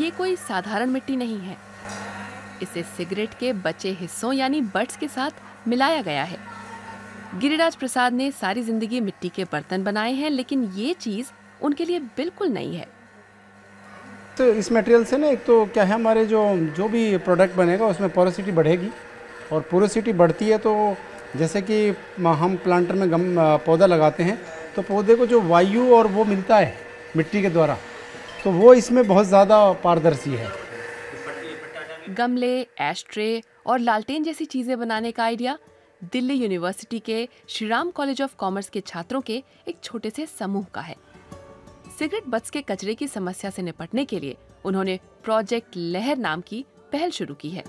ये कोई साधारण मिट्टी नहीं है, इसे सिगरेट के बचे हिस्सों यानी बड्स के साथ मिलाया गया है। गिरिराज प्रसाद ने सारी जिंदगी मिट्टी के बर्तन बनाए हैं, लेकिन ये चीज़ उनके लिए बिल्कुल नई है। तो इस मटेरियल से ना एक तो क्या है, हमारे जो भी प्रोडक्ट बनेगा उसमें पोरोसिटी बढ़ेगी, और पोरोसिटी बढ़ती है तो जैसे कि हम प्लांटर में पौधा लगाते हैं तो पौधे को जो वायु और वो मिलता है मिट्टी के द्वारा, तो वो इसमें बहुत ज़्यादा पारदर्शी है। गमले, एस्ट्रे और लालटेन जैसी चीज़ें बनाने का आइडिया दिल्ली यूनिवर्सिटी के Shri Ram college of commerce के छात्रों के एक छोटे से समूह का है। सिगरेट बट्स के कचरे की समस्या से निपटने के लिए उन्होंने प्रोजेक्ट लहर नाम की पहल शुरू की है।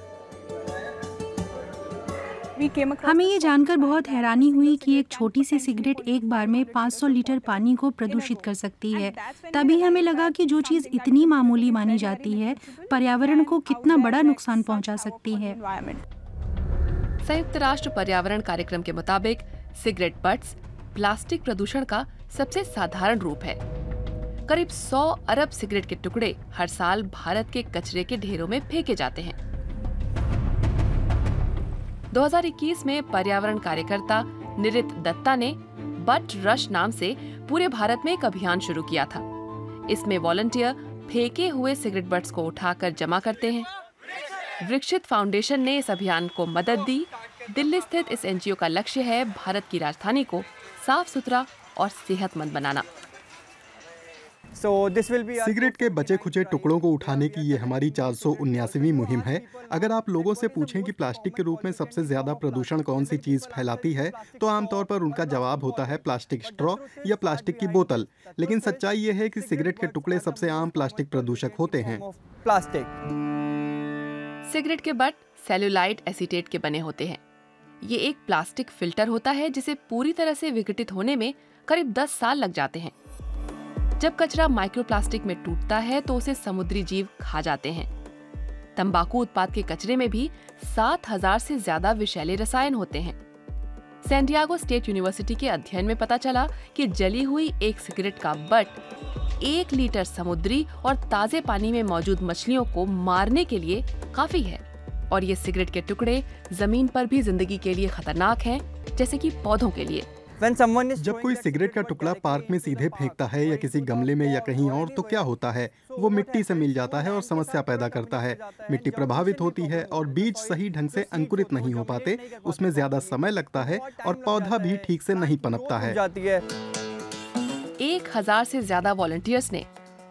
हमें ये जानकर बहुत हैरानी हुई कि एक छोटी सी सिगरेट एक बार में 500 लीटर पानी को प्रदूषित कर सकती है। तभी हमें लगा कि जो चीज़ इतनी मामूली मानी जाती है पर्यावरण को कितना बड़ा नुकसान पहुंचा सकती है। संयुक्त राष्ट्र पर्यावरण कार्यक्रम के मुताबिक सिगरेट बट्स प्लास्टिक प्रदूषण का सबसे साधारण रूप है। करीब 100 अरब सिगरेट के टुकड़े हर साल भारत के कचरे के ढेरों में फेंके जाते हैं। 2021 में पर्यावरण कार्यकर्ता निरित दत्ता ने बट रश नाम से पूरे भारत में एक अभियान शुरू किया था। इसमें वॉलंटियर फेंके हुए सिगरेट बट्स को उठाकर जमा करते हैं। वृक्षित फाउंडेशन ने इस अभियान को मदद दी। दिल्ली स्थित इस एनजीओ का लक्ष्य है भारत की राजधानी को साफ सुथरा और सेहतमंद बनाना। सिगरेट के बचे खुचे टुकड़ों को उठाने की ये हमारी 479वीं मुहिम है। अगर आप लोगों से पूछें कि प्लास्टिक के रूप में सबसे ज्यादा प्रदूषण कौन सी चीज फैलाती है, तो आमतौर पर उनका जवाब होता है प्लास्टिक स्ट्रॉ या प्लास्टिक की बोतल, लेकिन सच्चाई ये है कि सिगरेट के टुकड़े सबसे आम प्लास्टिक प्रदूषक होते हैं। प्लास्टिक सिगरेट के बट सेल्यूलाइट एसीटेट के बने होते हैं। ये एक प्लास्टिक फिल्टर होता है जिसे पूरी तरह से विघटित होने में करीब 10 साल लग जाते हैं। जब कचरा माइक्रोप्लास्टिक में टूटता है तो उसे समुद्री जीव खा जाते हैं। तंबाकू उत्पाद के कचरे में भी 7000 से ज्यादा विषैले रसायन होते हैं। सैन डियागो स्टेट यूनिवर्सिटी के अध्ययन में पता चला कि जली हुई एक सिगरेट का बट 1 लीटर समुद्री और ताजे पानी में मौजूद मछलियों को मारने के लिए काफी है। और ये सिगरेट के टुकड़े जमीन पर भी जिंदगी के लिए खतरनाक है, जैसे की पौधों के लिए। जब कोई सिगरेट का टुकड़ा पार्क में सीधे फेंकता है या किसी गमले में या कहीं और, तो क्या होता है, वो मिट्टी से मिल जाता है और समस्या पैदा करता है। मिट्टी प्रभावित होती है और बीज सही ढंग से अंकुरित नहीं हो पाते, उसमें ज्यादा समय लगता है और पौधा भी ठीक से नहीं पनपता है। 1000 से ज्यादा वॉलंटियर्स ने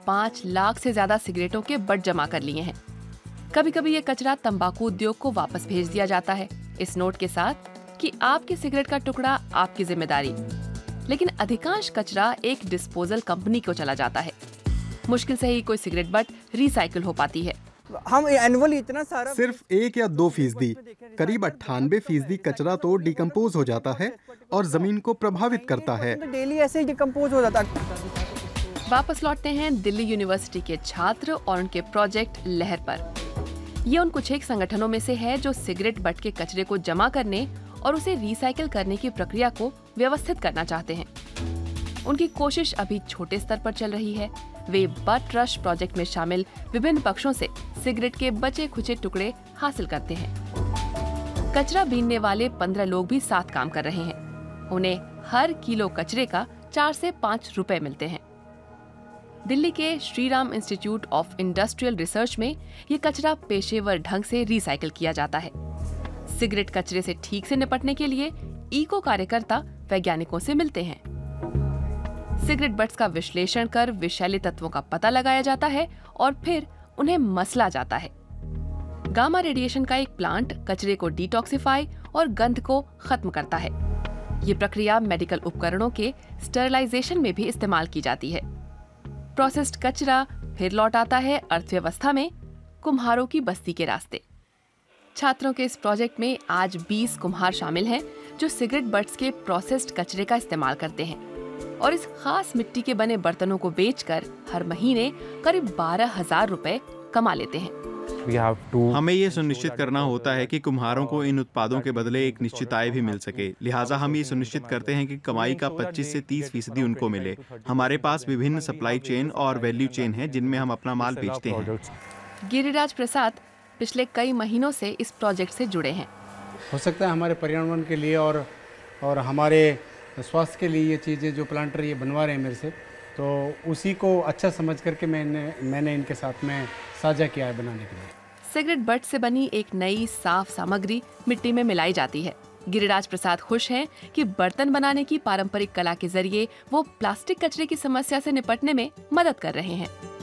5 लाख से ज्यादा सिगरेटों के बट जमा कर लिए हैं। कभी कभी ये कचरा तम्बाकू उद्योग को वापस भेज दिया जाता है, इस नोट के साथ कि आपके सिगरेट का टुकड़ा आपकी जिम्मेदारी। लेकिन अधिकांश कचरा एक डिस्पोजल कंपनी को चला जाता है। मुश्किल से ही कोई सिगरेट बट रिसाइकिल हो पाती है। हम एनुअली इतना सारा सिर्फ 1 या 2% करीब 98% कचरा तो डिकम्पोज हो जाता है और जमीन को प्रभावित करता है। डेली ऐसे डिकम्पोज हो जाता है। वापस लौटते हैं दिल्ली यूनिवर्सिटी के छात्र और उनके प्रोजेक्ट लहर पर। ये उन कुछ एक संगठनों में से है जो सिगरेट बट के कचरे को जमा करने और उसे रिसाइकिल करने की प्रक्रिया को व्यवस्थित करना चाहते हैं। उनकी कोशिश अभी छोटे स्तर पर चल रही है। वे बट रश प्रोजेक्ट में शामिल विभिन्न पक्षों से सिगरेट के बचे खुचे टुकड़े हासिल करते हैं। कचरा बीनने वाले 15 लोग भी साथ काम कर रहे हैं। उन्हें हर किलो कचरे का 4 से 5 रुपए मिलते हैं। दिल्ली के Shri Ram institute of industrial research में ये कचरा पेशेवर ढंग से रिसाइकिल किया जाता है। सिगरेट कचरे से ठीक से निपटने के लिए इको कार्यकर्ता वैज्ञानिकों से मिलते हैं। सिगरेट बट्स का विश्लेषण कर विषैले तत्वों का पता लगाया जाता है और फिर उन्हें मसला जाता है। गामा रेडिएशन का एक प्लांट कचरे को डिटॉक्सिफाई और गंध को खत्म करता है। ये प्रक्रिया मेडिकल उपकरणों के स्टरलाइजेशन में भी इस्तेमाल की जाती है। प्रोसेस्ड कचरा फिर लौट आता है अर्थव्यवस्था में कुम्हारों की बस्ती के रास्ते। छात्रों के इस प्रोजेक्ट में आज 20 कुम्हार शामिल हैं जो सिगरेट बट्स के प्रोसेस्ड कचरे का इस्तेमाल करते हैं और इस खास मिट्टी के बने बर्तनों को बेचकर हर महीने करीब 12,000 रुपए कमा लेते हैं। हमें ये सुनिश्चित करना होता है कि कुम्हारों को इन उत्पादों के बदले एक निश्चित आय भी मिल सके। लिहाजा हम ये सुनिश्चित करते हैं कि कमाई का 25 से 30% उनको मिले। हमारे पास विभिन्न सप्लाई चेन और वैल्यू चेन है जिनमें हम अपना माल बेचते हैं। गिरिराज प्रसाद पिछले कई महीनों से इस प्रोजेक्ट से जुड़े हैं। हो सकता है हमारे पर्यावरण के लिए और हमारे स्वास्थ्य के लिए ये चीज़ें जो प्लांटर ये बनवा रहे हैं मेरे से, तो उसी को अच्छा समझ करके मैंने इनके साथ में साझा किया है बनाने के लिए। सिगरेट बट से बनी एक नई साफ सामग्री मिट्टी में मिलाई जाती है। गिरिराज प्रसाद खुश हैं कि बर्तन बनाने की पारंपरिक कला के जरिए वो प्लास्टिक कचरे की समस्या से निपटने में मदद कर रहे हैं।